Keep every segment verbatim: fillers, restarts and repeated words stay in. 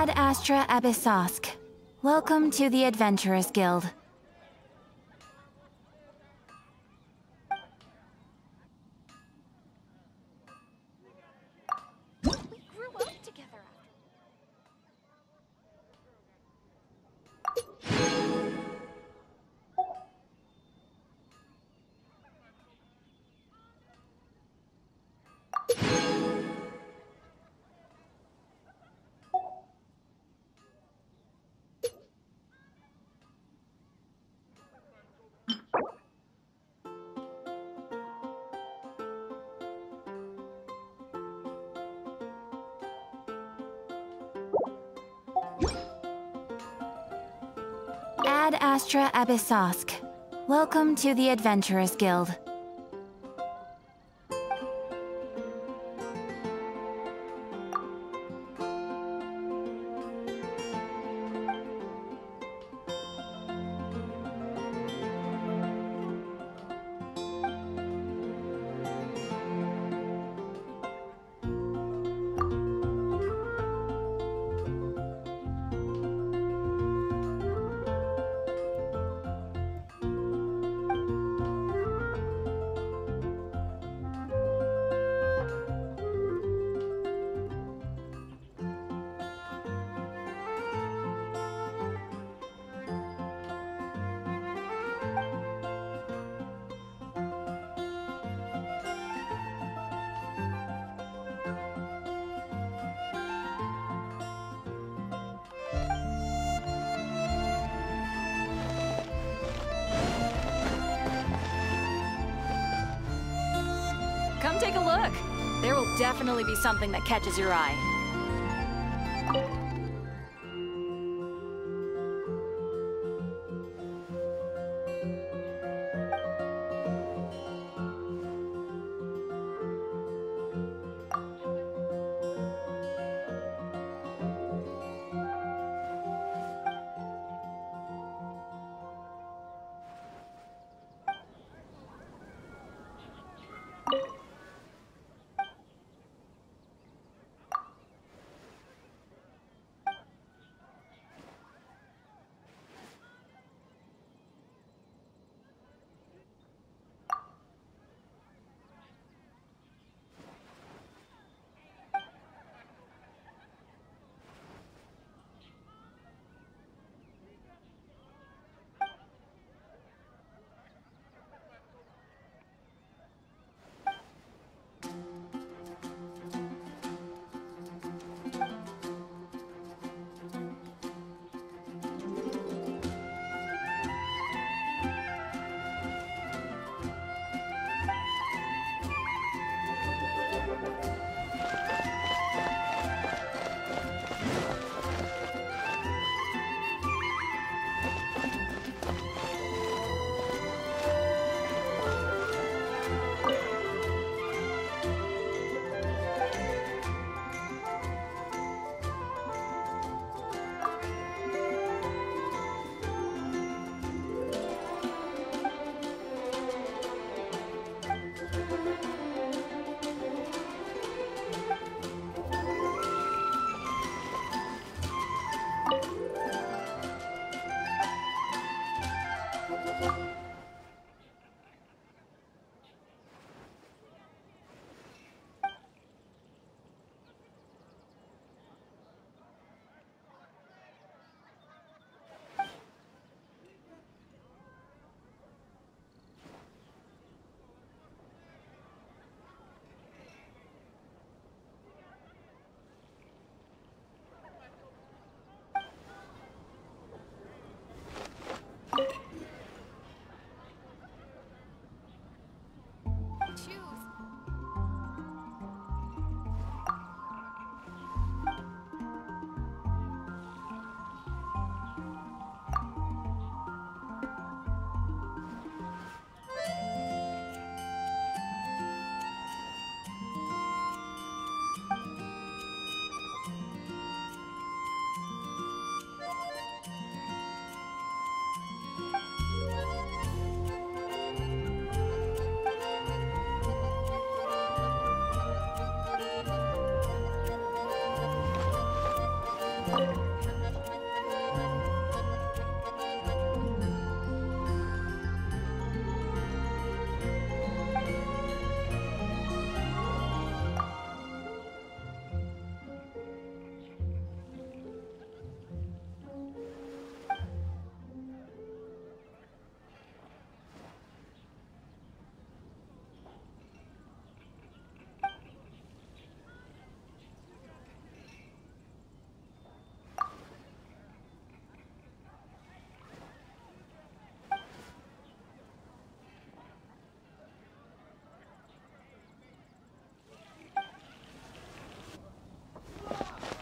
Ad Astra Abyssosk. Welcome to the Adventurers Guild. Ad Astra Abyssosk. Welcome to the Adventurers Guild. Take a look. There will definitely be something that catches your eye.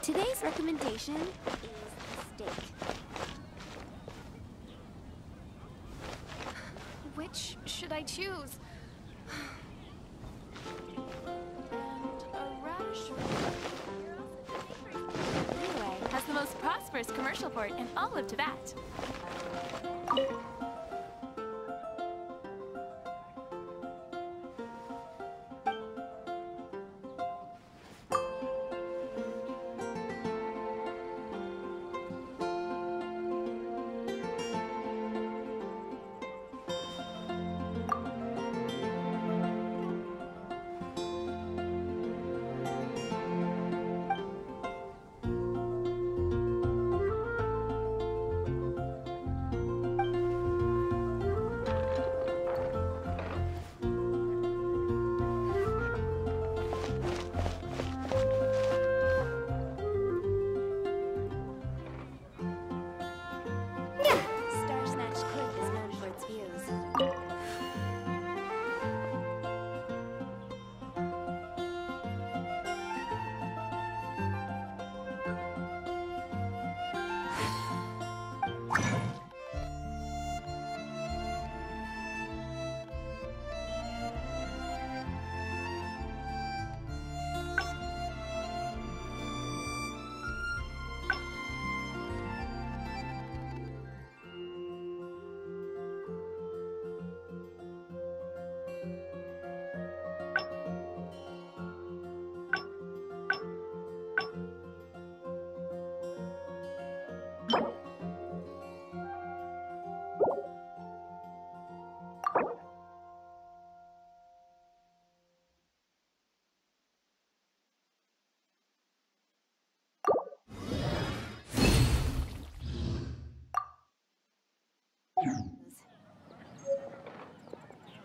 Today's recommendation is steak. Which should I choose? And a radish. Anyway, has the most prosperous commercial port in all of Teyvat.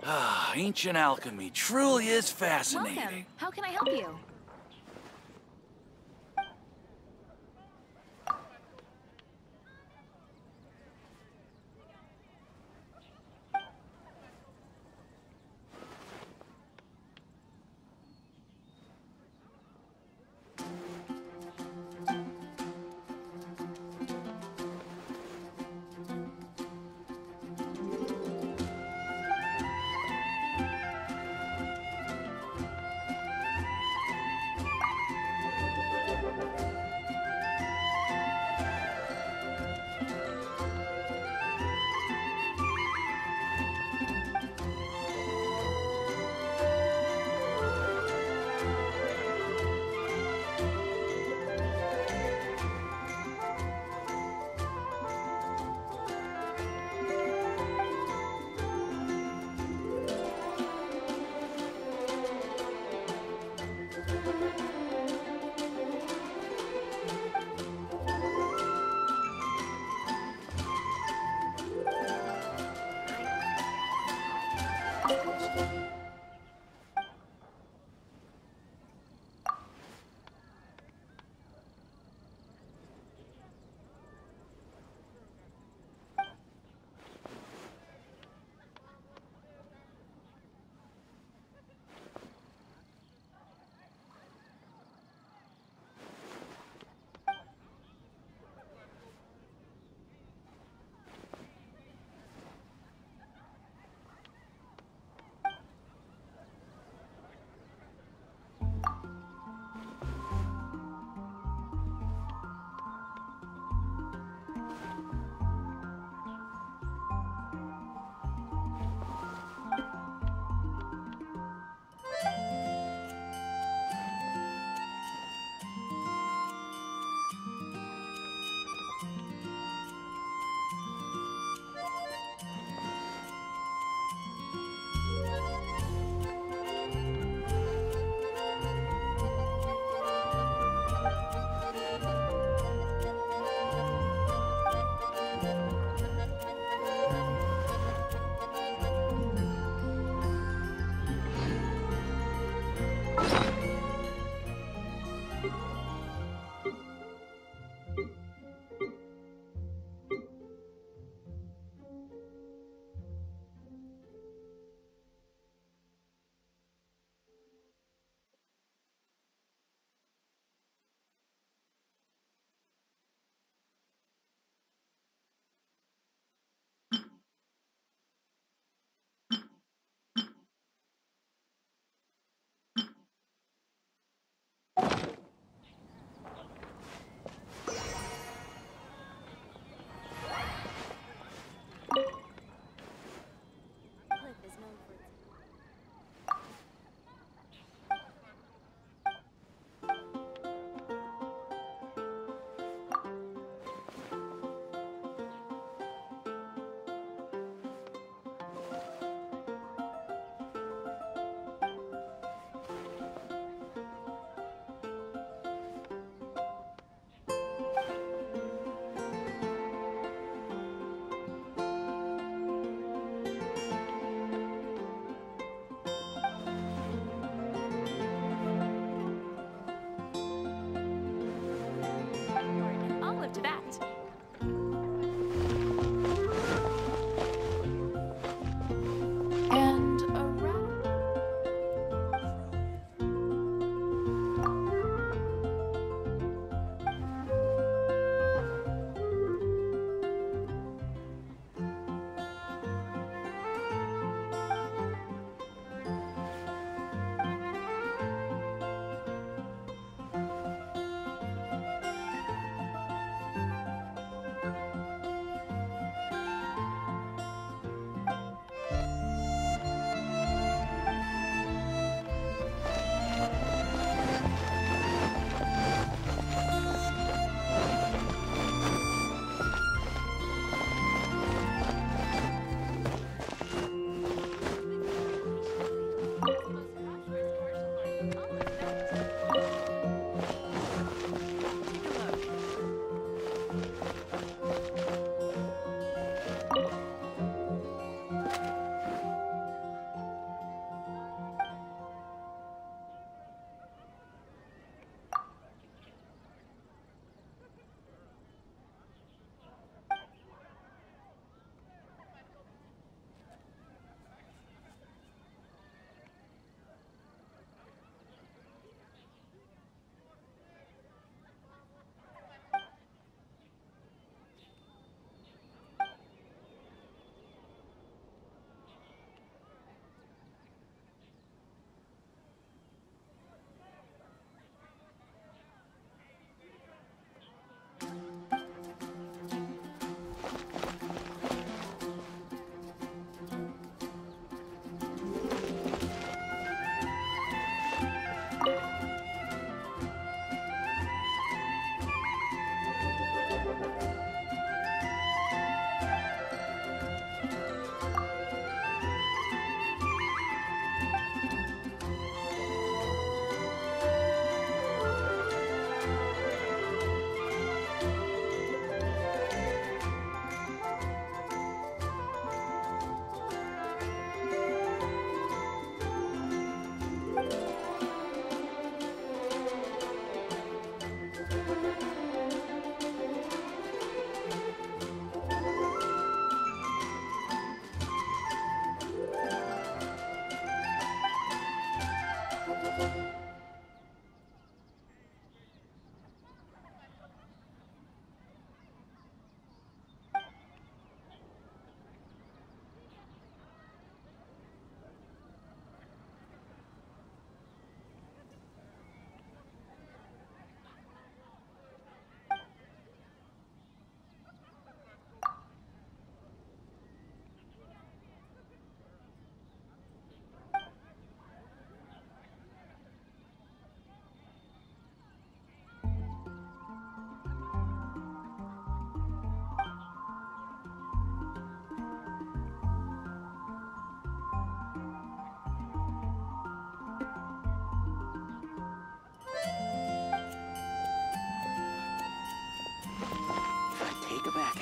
Ah, ancient alchemy truly is fascinating. Welcome. How can I help you?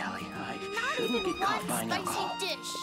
Allie, I shouldn't get caught by an alcohol. Spicy dish.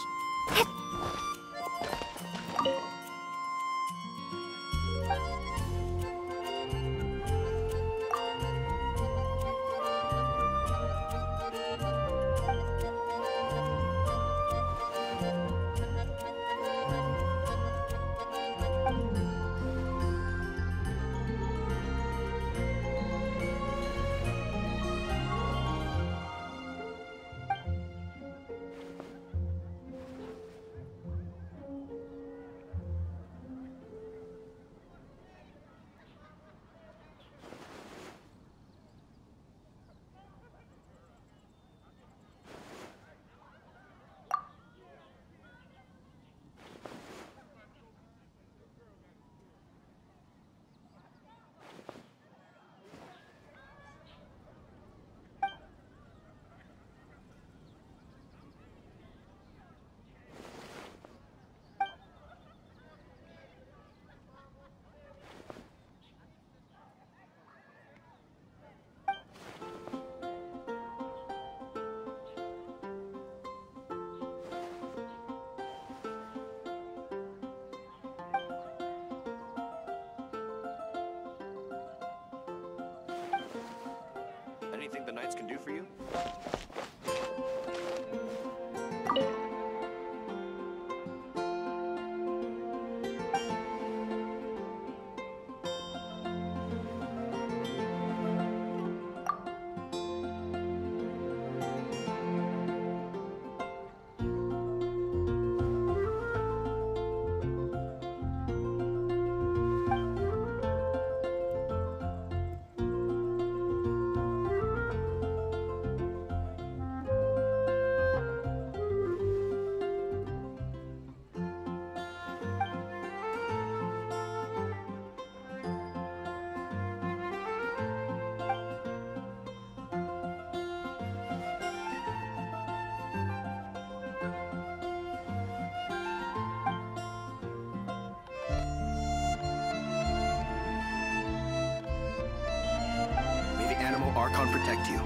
Anything the Knights can do for you? Archon protect you.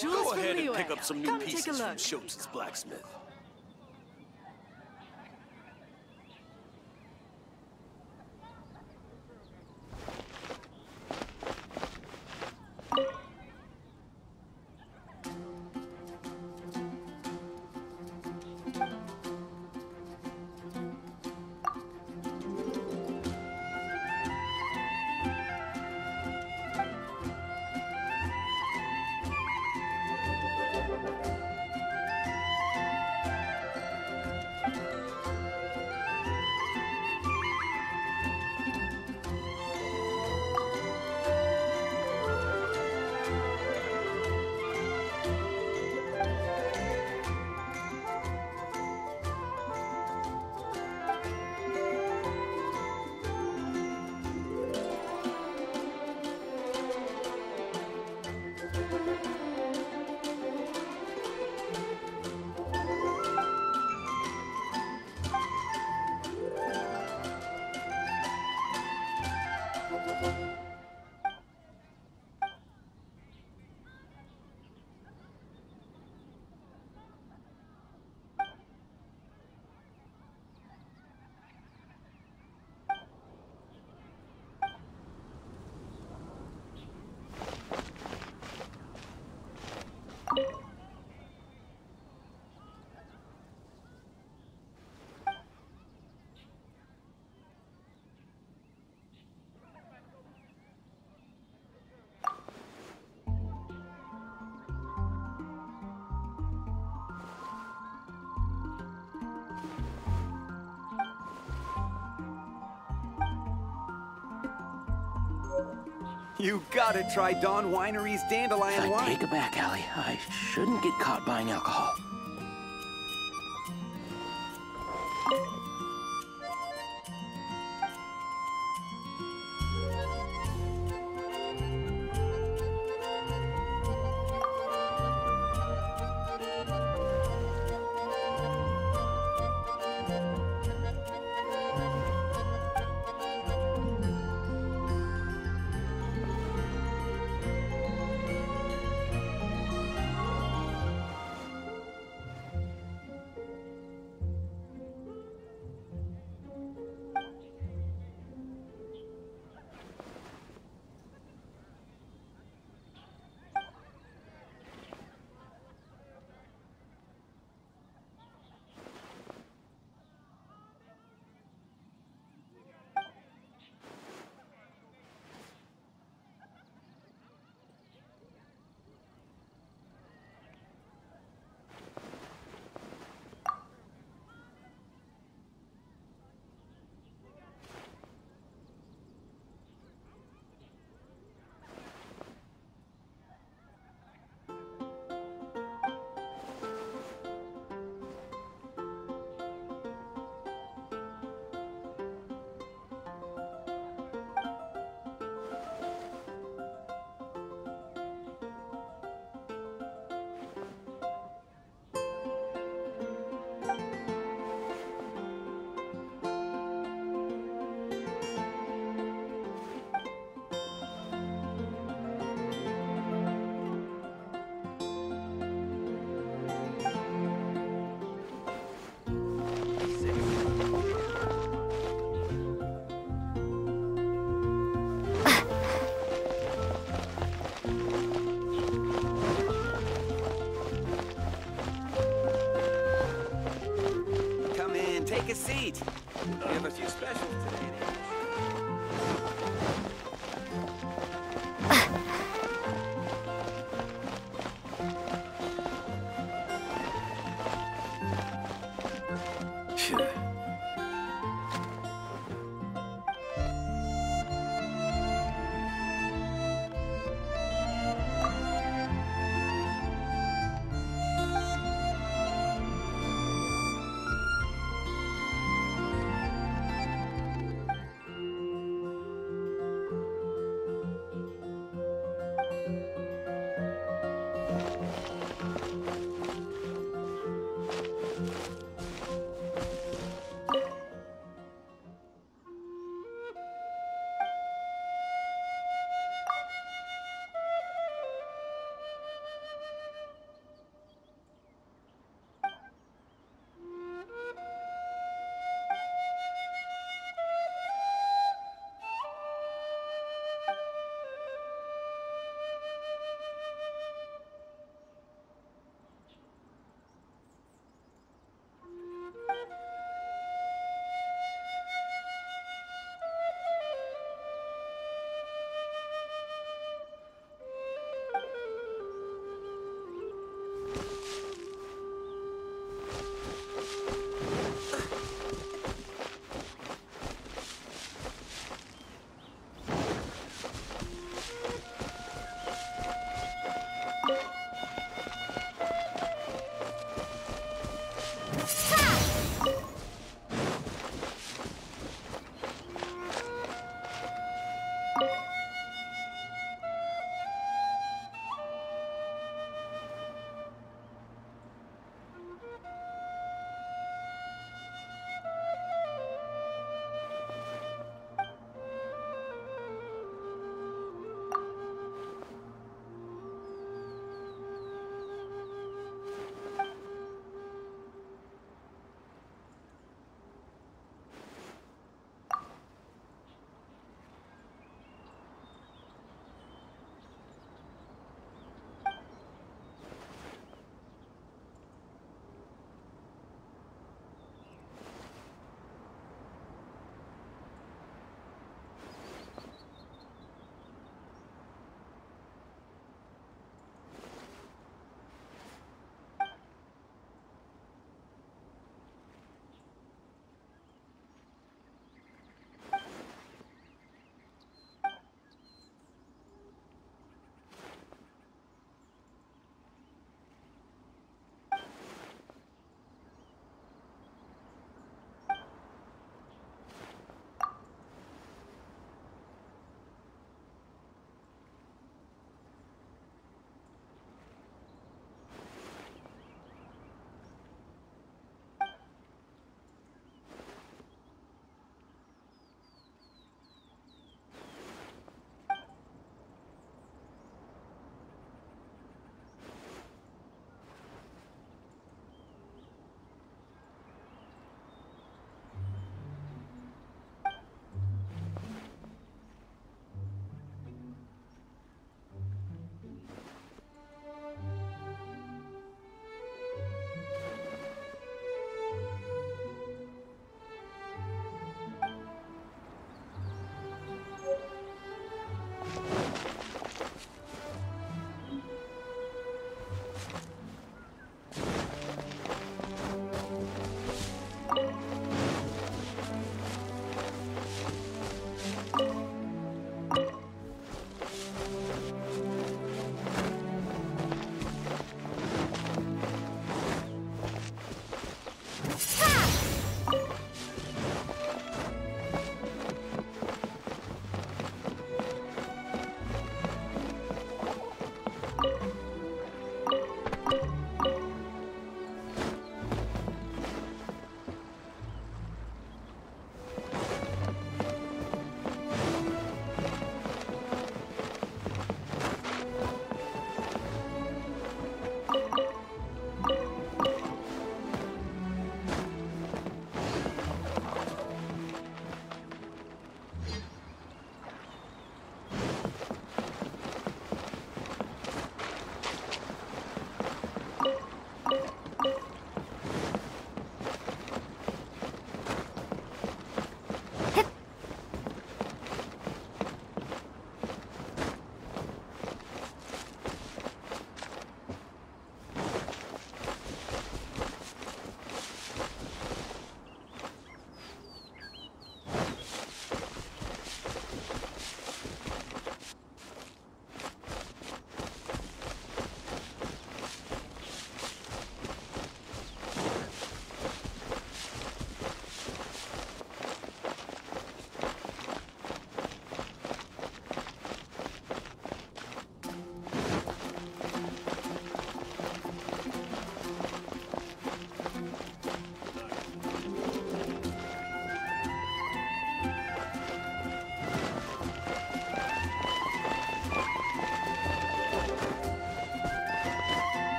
Go ahead and pick up some new pieces from Shopes' blacksmith. You gotta try Dawn Winery's dandelion I wine. Take it back, Allie. I shouldn't get caught buying alcohol.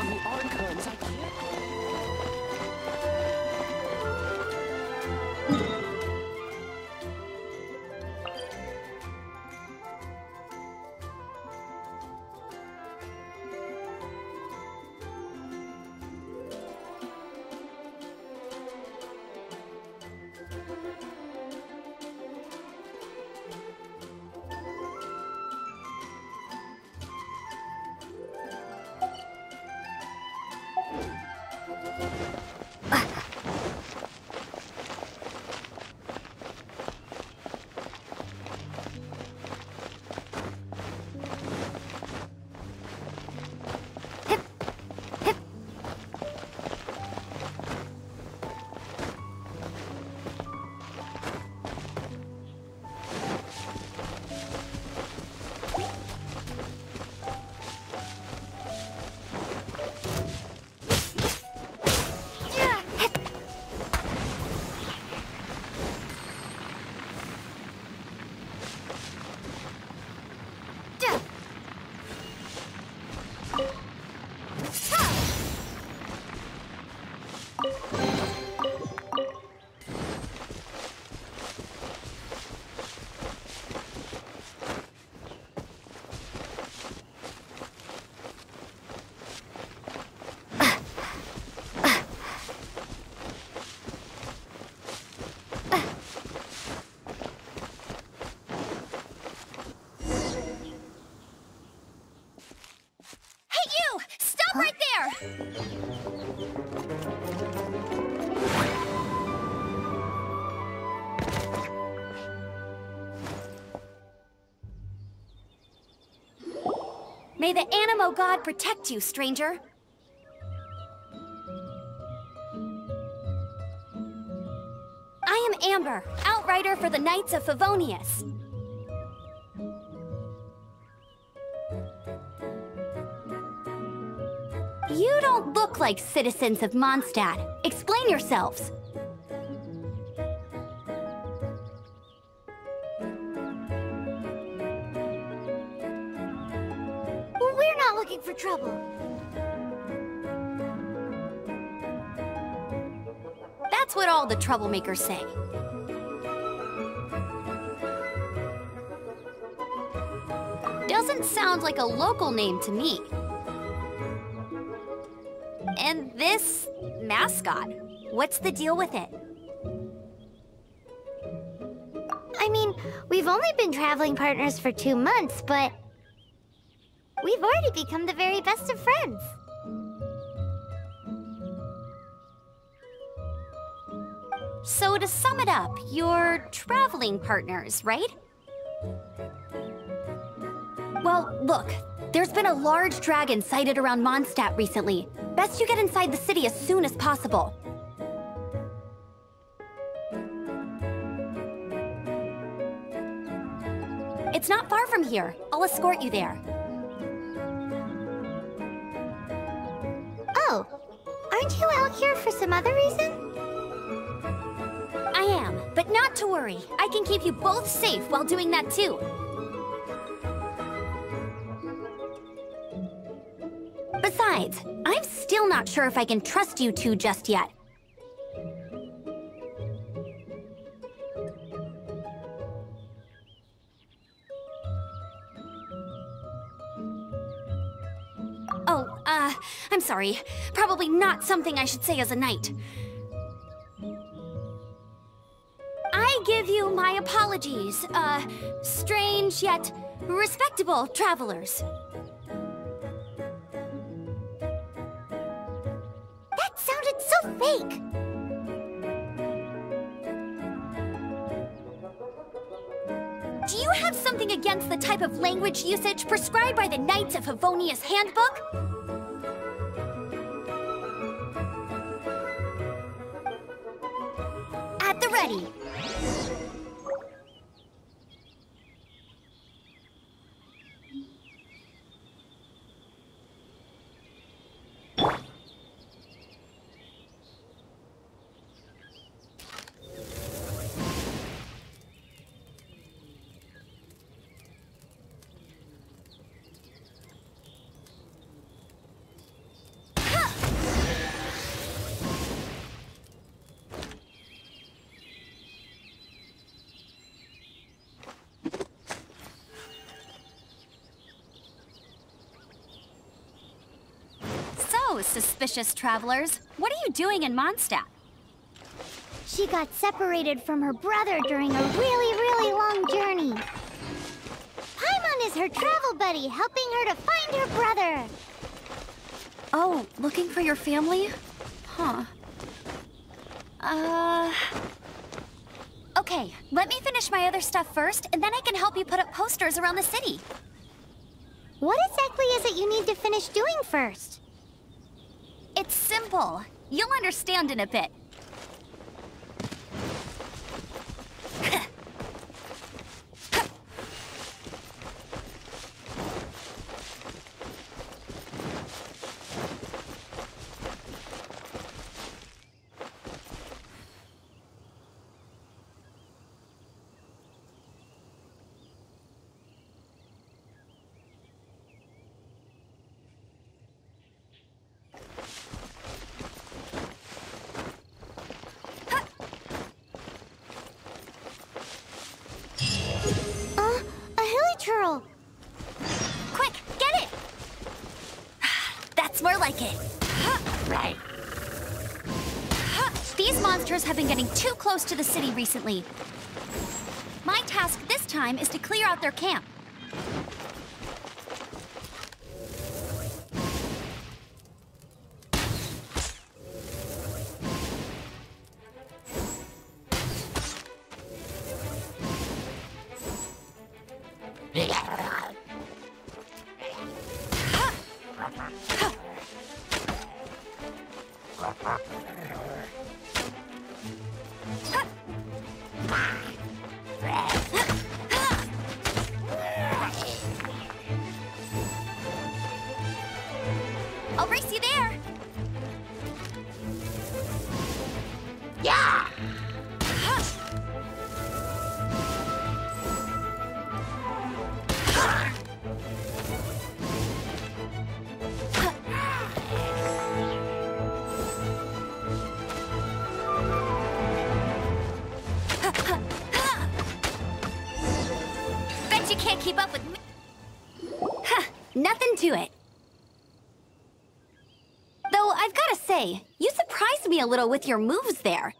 on the archives. I May the Anemo God protect you, stranger. I am Amber, Outrider for the Knights of Favonius. You don't look like citizens of Mondstadt. Explain yourselves. Trouble. That's what all the troublemakers say. Doesn't sound like a local name to me. And this mascot, what's the deal with it? I mean, we've only been traveling partners for two months, but we've already become the very best of friends. So to sum it up, you're traveling partners, right? Well, look, there's been a large dragon sighted around Mondstadt recently. Best you get inside the city as soon as possible. It's not far from here. I'll escort you there. Oh, aren't you out here for some other reason? I am, but not to worry. I can keep you both safe while doing that too. Besides, I'm still not sure if I can trust you two just yet. Uh, I'm sorry. Probably not something I should say as a knight. I give you my apologies, uh, strange yet respectable travelers. That sounded so fake! Do you have something against the type of language usage prescribed by the Knights of Favonius Handbook? Ready. Hello, suspicious travelers. What are you doing in Mondstadt? She got separated from her brother during a really, really long journey. Paimon is her travel buddy, helping her to find her brother. Oh, looking for your family? Huh. Uh... Okay, let me finish my other stuff first, and then I can help you put up posters around the city. What exactly is it you need to finish doing first? It's simple. You'll understand in a bit. Have been getting too close to the city recently. My task this time is to clear out their camp. A little with your moves there.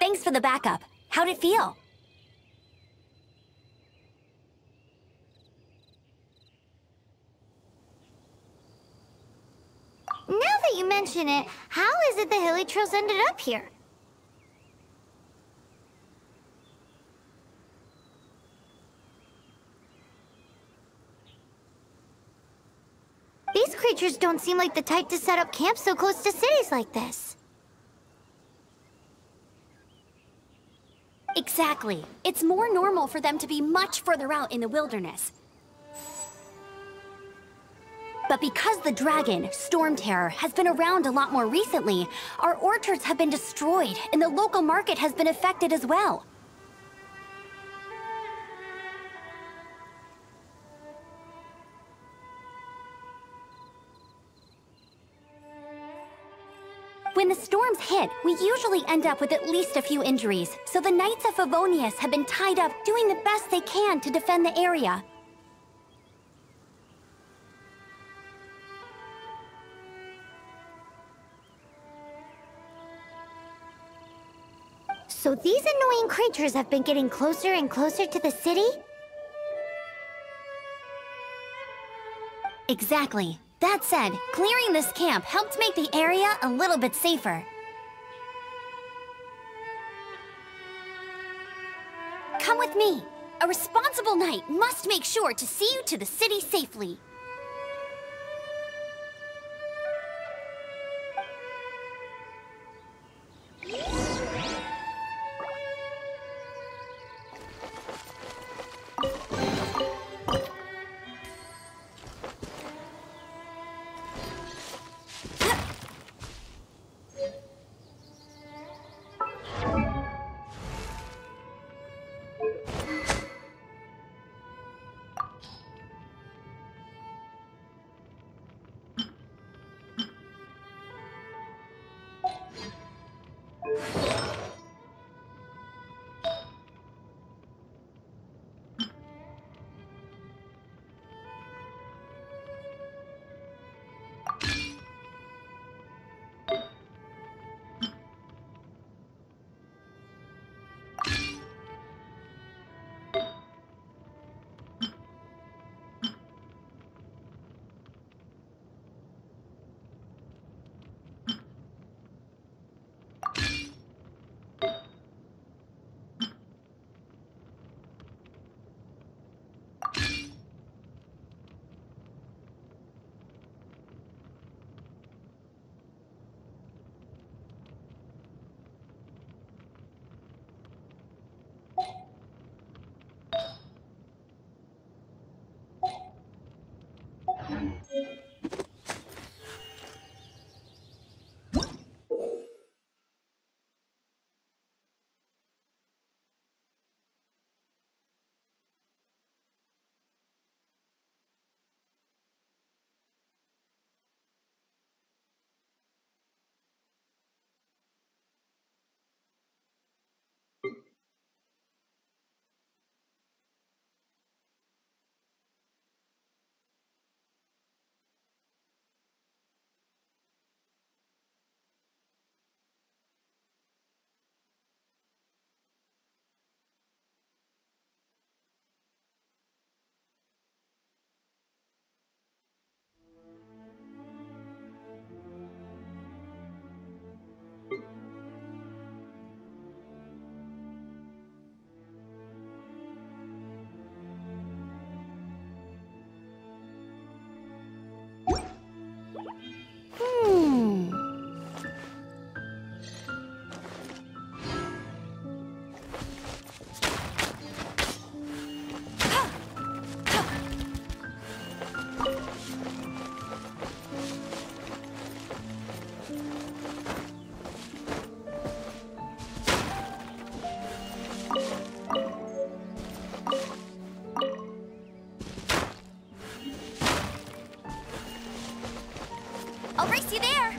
Thanks for the backup. How'd it feel? Now that you mention it, how is it the Hilly Trolls ended up here? Creatures don't seem like the type to set up camp so close to cities like this. Exactly. It's more normal for them to be much further out in the wilderness. But because the dragon, Stormterror, has been around a lot more recently, our orchards have been destroyed and the local market has been affected as well. When the storms hit, we usually end up with at least a few injuries, so the Knights of Favonius have been tied up doing the best they can to defend the area. So these annoying creatures have been getting closer and closer to the city? Exactly. That said, clearing this camp helped make the area a little bit safer. Come with me. A responsible knight must make sure to see you to the city safely. there.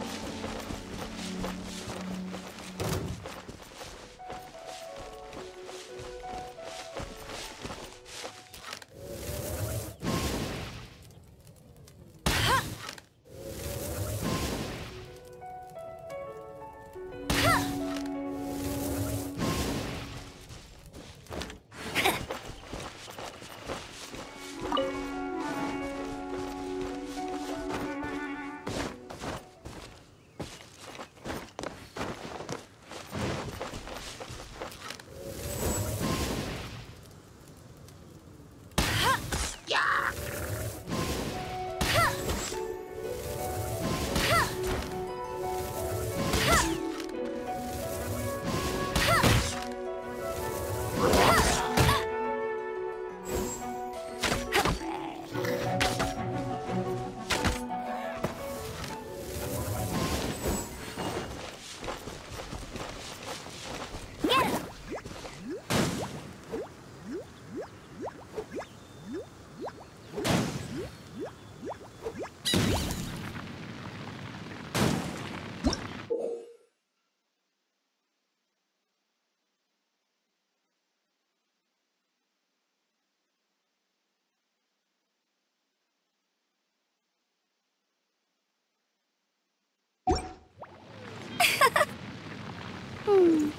Hmm.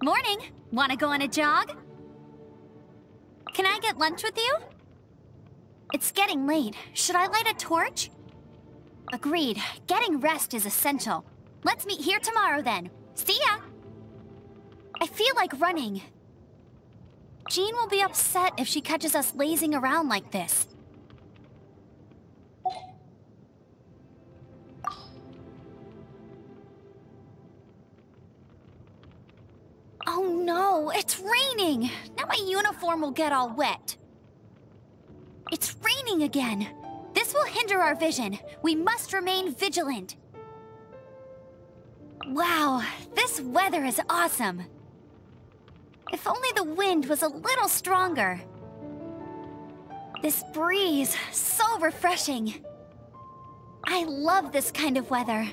Morning. Wanna go on a jog? Can I get lunch with you? It's getting late. Should I light a torch? Agreed. Getting rest is essential. Let's meet here tomorrow then. See ya! I feel like running. Jean will be upset if she catches us lazing around like this. It's raining! Now my uniform will get all wet. It's raining again. This will hinder our vision. We must remain vigilant. Wow, this weather is awesome. If only the wind was a little stronger. This breeze, so refreshing. I love this kind of weather.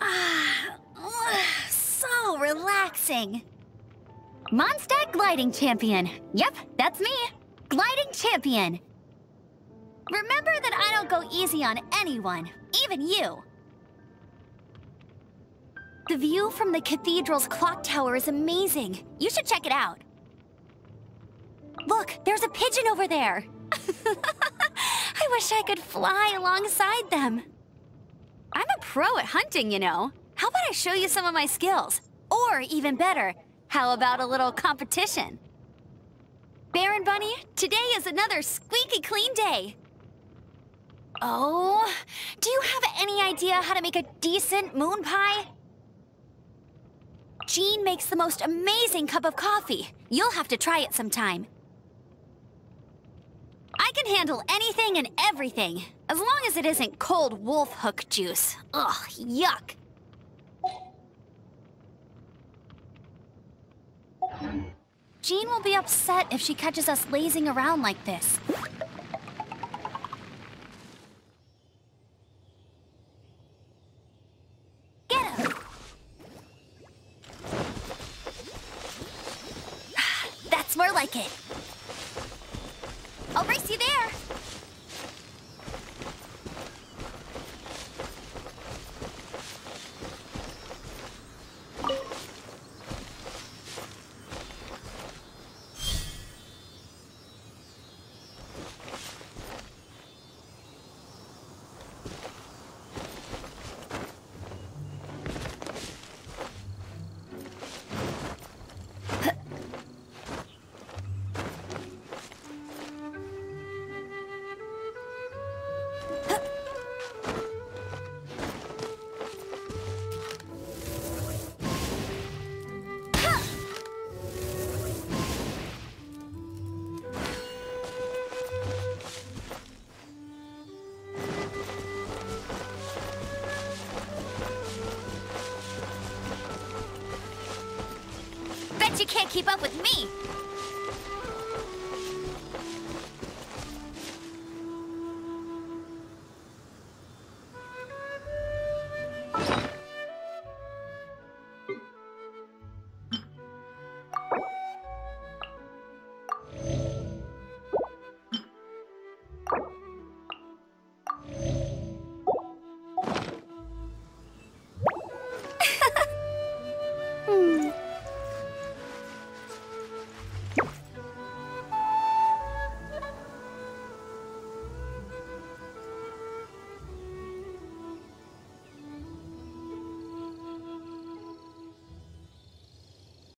Ah, ugh, so relaxing. Mondstadt Gliding Champion. Yep, that's me. Gliding Champion. Remember that I don't go easy on anyone, even you. The view from the cathedral's clock tower is amazing. You should check it out. Look, there's a pigeon over there. I wish I could fly alongside them. I'm a pro at hunting, you know. How about I show you some of my skills? Or even better, how about a little competition? Baron Bunny, today is another squeaky clean day. Oh, do you have any idea how to make a decent moon pie? Jean makes the most amazing cup of coffee. You'll have to try it sometime. I can handle anything and everything, as long as it isn't cold wolf hook juice. Ugh, yuck. Jean will be upset if she catches us lazing around like this. Get him! That's more like it. I'll race you there! You can't keep up with me!